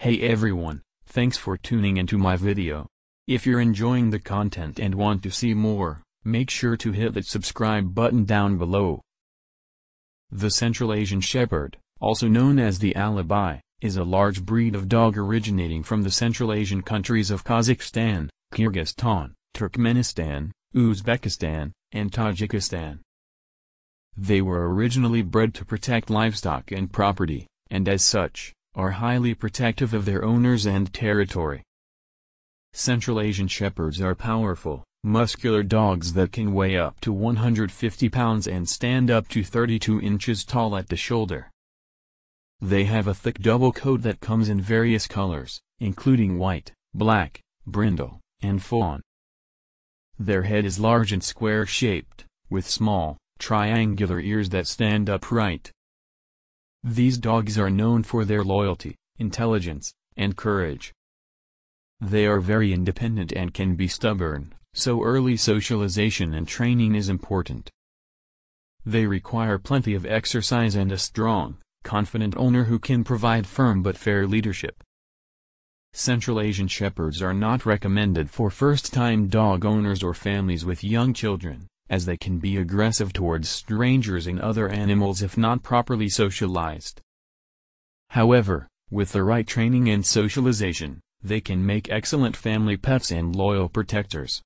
Hey everyone, thanks for tuning into my video. If you're enjoying the content and want to see more, make sure to hit that subscribe button down below. The Central Asian Shepherd, also known as the Alabai, is a large breed of dog originating from the Central Asian countries of Kazakhstan, Kyrgyzstan, Turkmenistan, Uzbekistan, and Tajikistan. They were originally bred to protect livestock and property, and as such, are highly protective of their owners and territory. Central Asian Shepherds are powerful, muscular dogs that can weigh up to 150 pounds and stand up to 32 inches tall at the shoulder. They have a thick double coat that comes in various colors, including white, black, brindle, and fawn. Their head is large and square-shaped, with small, triangular ears that stand upright. These dogs are known for their loyalty, intelligence, and courage. They are very independent and can be stubborn, so early socialization and training is important. They require plenty of exercise and a strong, confident owner who can provide firm but fair leadership. Central Asian Shepherds are not recommended for first-time dog owners or families with young children, as they can be aggressive towards strangers and other animals if not properly socialized. However, with the right training and socialization, they can make excellent family pets and loyal protectors.